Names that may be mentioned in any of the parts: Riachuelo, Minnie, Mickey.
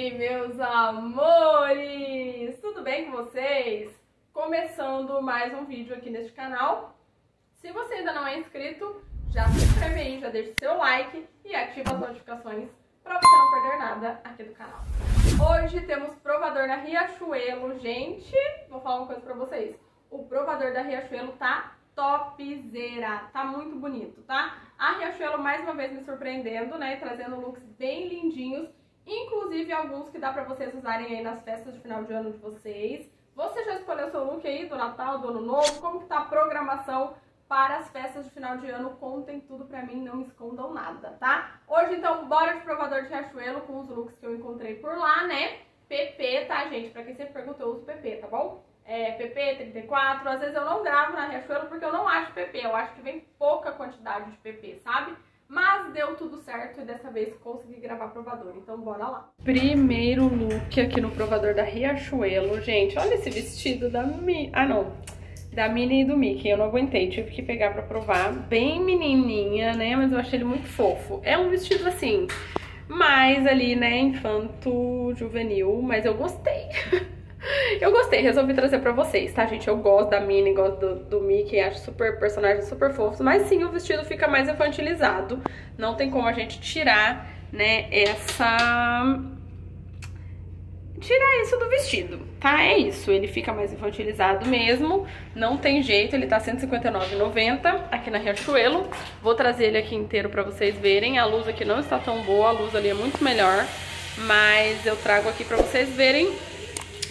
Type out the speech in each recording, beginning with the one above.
aí, meus amores! Tudo bem com vocês? Começando mais um vídeo aqui neste canal. Se você ainda não é inscrito, já se inscreve aí, já deixa o seu like e ativa as notificações para você não perder nada aqui do canal. Hoje temos provador da Riachuelo. Gente, vou falar uma coisa pra vocês. O provador da Riachuelo tá topzera, tá muito bonito, tá? A Riachuelo mais uma vez me surpreendendo, né? Trazendo looks bem lindinhos, inclusive alguns que dá pra vocês usarem aí nas festas de final de ano de vocês. Você já escolheu seu look aí do Natal, do Ano Novo? Como que tá a programação para as festas de final de ano? Contem tudo pra mim, não me escondam nada, tá? Hoje então, bora de provador de Riachuelo com os looks que eu encontrei por lá, né? PP, tá, gente? Pra quem sempre pergunta, eu uso PP, tá bom? PP 34, às vezes eu não gravo na Riachuelo porque eu não acho PP, eu acho que vem pouca quantidade de PP, sabe? Mas deu tudo certo e dessa vez consegui gravar provador, então bora lá. Primeiro look aqui no provador da Riachuelo, gente, olha esse vestido da Minnie, da Minnie e do Mickey, eu não aguentei, tive que pegar pra provar, bem menininha, né, mas eu achei ele muito fofo, é um vestido assim, mais ali, né, infanto, juvenil, mas eu gostei. Eu gostei, resolvi trazer pra vocês, tá, gente? Eu gosto da Minnie, gosto do Mickey, acho super personagens super fofos, mas sim, o vestido fica mais infantilizado. Não tem como a gente tirar, né, tirar isso do vestido, tá? É isso, ele fica mais infantilizado mesmo, não tem jeito, ele tá R$159,90 aqui na Riachuelo. Vou trazer ele aqui inteiro pra vocês verem, a luz aqui não está tão boa, a luz ali é muito melhor, mas eu trago aqui pra vocês verem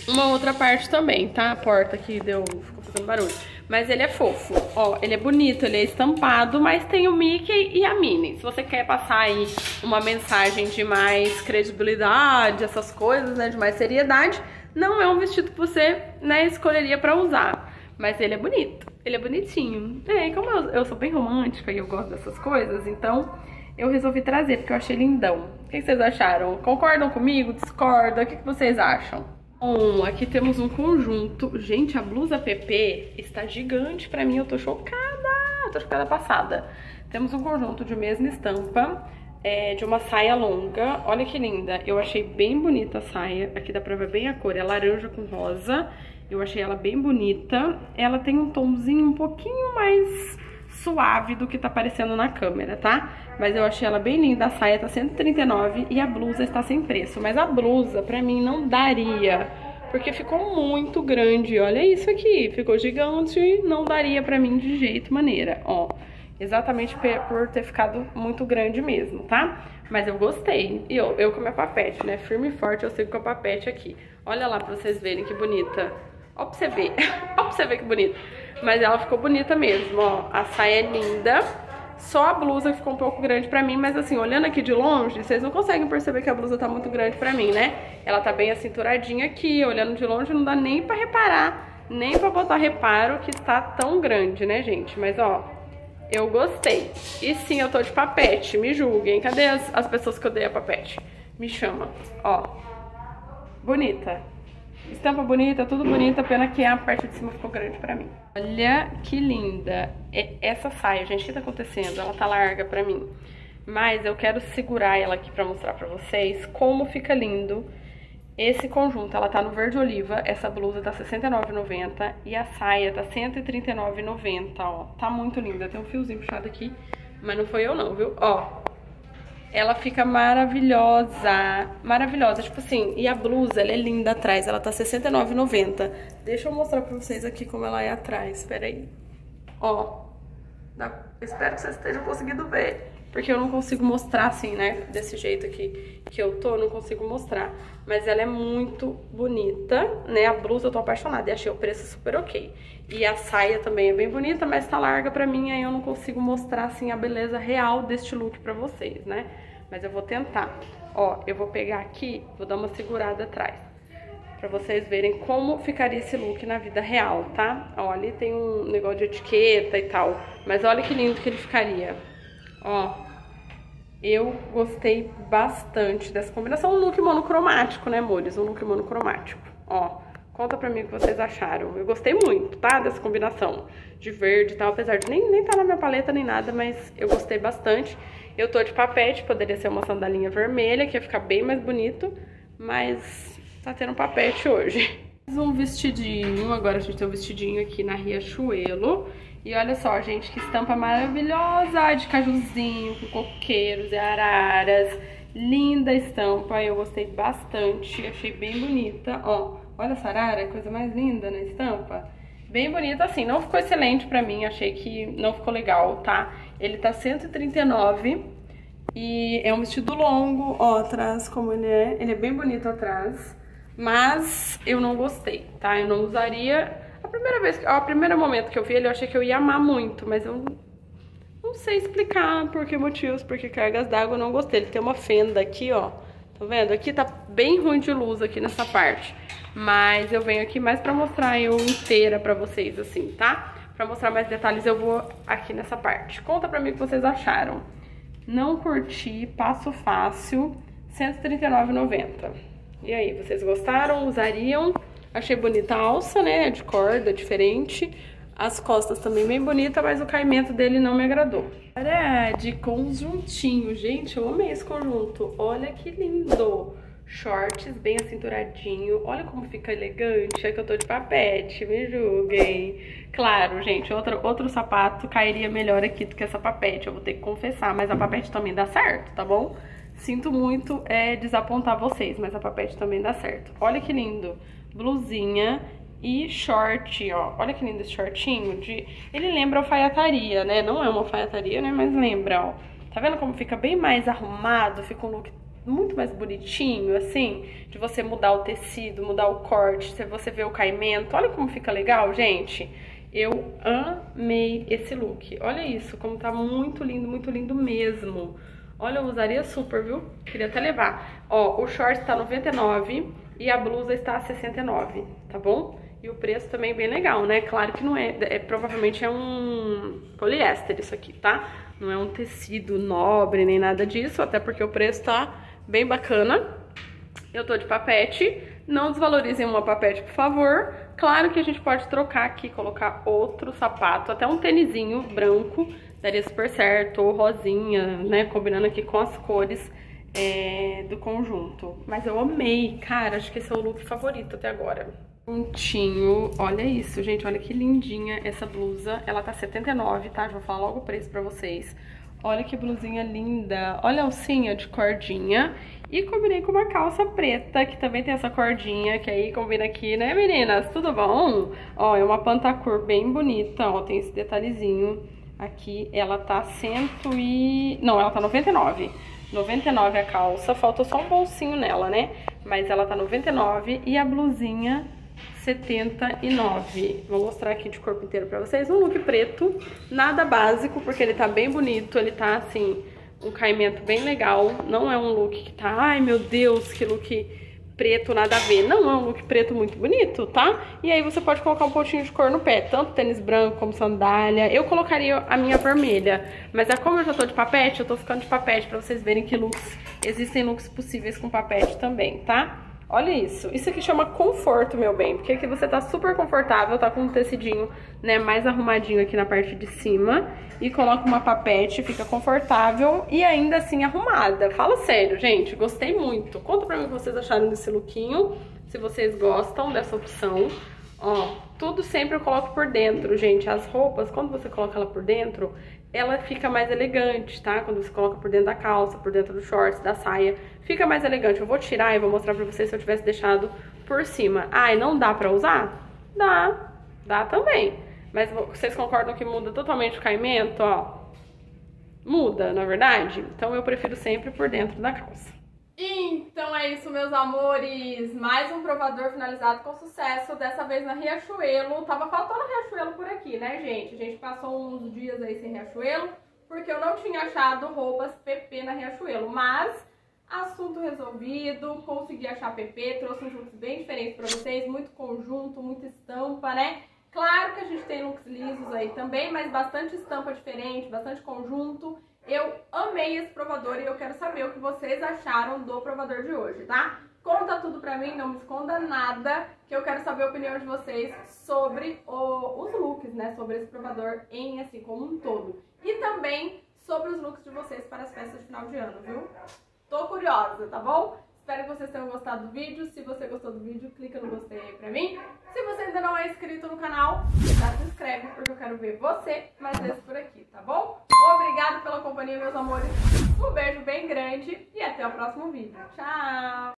uma outra parte também, tá? A porta aqui ficou fazendo barulho. Mas ele é fofo, ó, ele é bonito, ele é estampado, mas tem o Mickey e a Minnie. Se você quer passar aí uma mensagem de mais credibilidade, essas coisas, né, de mais seriedade, não é um vestido que você, né, escolheria pra usar. Mas ele é bonito, ele é bonitinho. É, como eu sou bem romântica e eu gosto dessas coisas, então eu resolvi trazer, porque eu achei lindão. O que vocês acharam? Concordam comigo? Discordam? O que vocês acham? Bom, aqui temos um conjunto. Gente, a blusa PP está gigante pra mim, eu tô chocada. Passada. Temos um conjunto de mesma estampa, de uma saia longa. Olha que linda, eu achei bem bonita a saia. Aqui dá pra ver bem a cor, é laranja com rosa. Eu achei ela bem bonita. Ela tem um tomzinho um pouquinho mais suave do que tá aparecendo na câmera, tá? Mas eu achei ela bem linda, a saia tá R$139,00 e a blusa está sem preço. Mas a blusa, pra mim, não daria, porque ficou muito grande, olha isso aqui, ficou gigante, não daria pra mim de jeito maneira, ó. Exatamente por ter ficado muito grande mesmo, tá? Mas eu gostei, e eu com a minha papete, né? Firme e forte, eu sigo com a papete aqui. Olha lá pra vocês verem que bonita. Ó pra você ver, ó pra você ver que bonita. Mas ela ficou bonita mesmo, ó. A saia é linda. Só a blusa ficou um pouco grande pra mim, mas assim, olhando aqui de longe, vocês não conseguem perceber que a blusa tá muito grande pra mim, né? Ela tá bem acinturadinha aqui, olhando de longe não dá nem pra reparar, nem pra botar reparo que tá tão grande, né, gente? Mas, ó, eu gostei. E sim, eu tô de papete, me julguem. Cadê as pessoas que eu dei a papete? Me chama, ó. Bonita. Estampa bonita, tudo bonita, pena que a parte de cima ficou grande pra mim. Olha que linda é essa saia, gente, o que tá acontecendo? Ela tá larga pra mim, mas eu quero segurar ela aqui pra mostrar pra vocês como fica lindo esse conjunto. Ela tá no verde oliva, essa blusa tá R$ 69,90 e a saia tá R$ 139,90, ó. Tá muito linda, tem um fiozinho puxado aqui, mas não foi eu não, viu? Ó. Ela fica maravilhosa, maravilhosa, tipo assim, e a blusa, ela é linda atrás, ela tá R$ 69,90. Deixa eu mostrar pra vocês aqui como ela é atrás, peraí. Ó, espero que vocês estejam conseguindo ver, porque eu não consigo mostrar assim, né, desse jeito aqui que eu tô, não consigo mostrar. Mas ela é muito bonita, né, a blusa eu tô apaixonada e achei o preço super ok. E a saia também é bem bonita, mas tá larga pra mim, aí eu não consigo mostrar assim a beleza real deste look pra vocês, né. Mas eu vou tentar, ó, eu vou pegar aqui, vou dar uma segurada atrás, pra vocês verem como ficaria esse look na vida real, tá. Ó, ali tem um negócio de etiqueta e tal, mas olha que lindo que ele ficaria. Ó, eu gostei bastante dessa combinação. Um look monocromático, né, amores? Um look monocromático. Ó, conta pra mim o que vocês acharam. Eu gostei muito, tá? Dessa combinação de verde e tal, apesar de nem tá na minha paleta nem nada, mas eu gostei bastante. Eu tô de papete, poderia ser uma sandalinha vermelha, que ia ficar bem mais bonito. mas tá tendo um papete hoje. Um vestidinho, agora a gente tem um vestidinho aqui na Riachuelo. E olha só, gente, que estampa maravilhosa de cajuzinho, com coqueiros e araras. Linda estampa, eu gostei bastante, achei bem bonita. Ó, olha essa arara, coisa mais linda na estampa. Bem bonita, assim, não ficou excelente pra mim, achei que não ficou legal, tá? Ele tá R$139 e é um vestido longo, ó, atrás como ele é bem bonito atrás. Mas eu não gostei, tá? Eu não usaria. A primeira vez, ao primeiro momento que eu vi ele, eu achei que eu ia amar muito, mas eu não sei explicar por que motivos, porque cargas d'água eu não gostei. Ele tem uma fenda aqui, ó, tá vendo? Aqui tá bem ruim de luz aqui nessa parte, mas eu venho aqui mais pra mostrar eu inteira pra vocês, assim, tá? Pra mostrar mais detalhes eu vou aqui nessa parte. Conta pra mim o que vocês acharam. Não curti, passo fácil, R$139,90. E aí, vocês gostaram? Usariam? Achei bonita a alça, né? De corda, diferente. As costas também bem bonita, mas o caimento dele não me agradou. Olha, de conjuntinho, gente. Eu amei esse conjunto. Olha que lindo. Shorts bem acinturadinho. Olha como fica elegante. É que eu tô de papete, me julguem. Claro, gente, outro sapato cairia melhor aqui do que essa papete. Eu vou ter que confessar, mas a papete também dá certo, tá bom? Sinto muito desapontar vocês, mas a papete também dá certo. Olha que lindo. Blusinha e short, ó. Olha que lindo esse shortinho. Ele lembra alfaiataria, né? Não é uma alfaiataria, né? Mas lembra, ó. Tá vendo como fica bem mais arrumado? Fica um look muito mais bonitinho, assim. De você mudar o tecido, mudar o corte, você vê o caimento. Olha como fica legal, gente. Eu amei esse look. Olha isso, como tá muito lindo mesmo. Olha, eu usaria super, viu? Queria até levar. Ó, o short tá R$99 e a blusa está R$69, tá bom? E o preço também é bem legal, né? Claro que não é, provavelmente é um poliéster isso aqui, tá? Não é um tecido nobre nem nada disso, até porque o preço tá bem bacana. Eu tô de papete, não desvalorizem uma papete, por favor. Claro que a gente pode trocar aqui, colocar outro sapato, até um tênisinho branco, daria super certo, ou rosinha, né, combinando aqui com as cores do conjunto. Mas eu amei, cara, acho que esse é o look favorito até agora. Pontinho, olha isso, gente, olha que lindinha essa blusa, ela tá R$79, tá, já vou falar logo o preço pra vocês. Olha que blusinha linda, olha a alcinha de cordinha e combinei com uma calça preta que também tem essa cordinha, que aí combina aqui, né, meninas? Tudo bom? Ó, é uma pantacor bem bonita, ó, tem esse detalhezinho aqui, ela tá ela tá R$99. R$99 a calça, falta só um bolsinho nela, né? Mas ela tá R$99 e a blusinha R$79. Vou mostrar aqui de corpo inteiro pra vocês. Um look preto, nada básico, porque ele tá bem bonito, ele tá, assim, um caimento bem legal. Não é um look que tá, ai meu Deus, que look preto, nada a ver. Não, é um look preto muito bonito, tá? E aí você pode colocar um pontinho de cor no pé, tanto tênis branco como sandália. Eu colocaria a minha vermelha, mas como eu já tô de papete, eu tô ficando de papete pra vocês verem que looks, existem looks possíveis com papete também, tá? Olha isso, isso aqui chama conforto, meu bem, porque aqui você tá super confortável, tá com um tecidinho, né, mais arrumadinho aqui na parte de cima, e coloca uma papete, fica confortável e ainda assim arrumada. Fala sério, gente, gostei muito. Conta pra mim o que vocês acharam desse lookinho, se vocês gostam dessa opção. Ó, tudo sempre eu coloco por dentro, gente, as roupas, quando você coloca ela por dentro, ela fica mais elegante, tá? Quando você coloca por dentro da calça, por dentro do shorts, da saia, fica mais elegante. Eu vou tirar e vou mostrar pra vocês se eu tivesse deixado por cima. Ah, e não dá pra usar? Dá também. Mas vocês concordam que muda totalmente o caimento, ó? Muda, na verdade? Então eu prefiro sempre por dentro da calça. Então é isso, meus amores, mais um provador finalizado com sucesso, dessa vez na Riachuelo. Tava faltando Riachuelo por aqui, né, gente? A gente passou uns dias aí sem Riachuelo, porque eu não tinha achado roupas PP na Riachuelo, mas assunto resolvido, consegui achar PP, trouxe uns looks bem diferentes pra vocês, muito conjunto, muita estampa, né? Claro que a gente tem looks lisos aí também, mas bastante estampa diferente, bastante conjunto. Eu amei esse provador e eu quero saber o que vocês acharam do provador de hoje, tá? Conta tudo pra mim, não me esconda nada, que eu quero saber a opinião de vocês sobre os looks, né? Sobre esse provador em, assim, como um todo. E também sobre os looks de vocês para as festas de final de ano, viu? Tô curiosa, tá bom? Espero que vocês tenham gostado do vídeo. Se você gostou do vídeo, clica no gostei aí pra mim. Se você ainda não é inscrito no canal, já se inscreve, porque eu quero ver você mais vezes por aqui, tá bom? Obrigado pela companhia, meus amores. Um beijo bem grande e até o próximo vídeo. Tchau!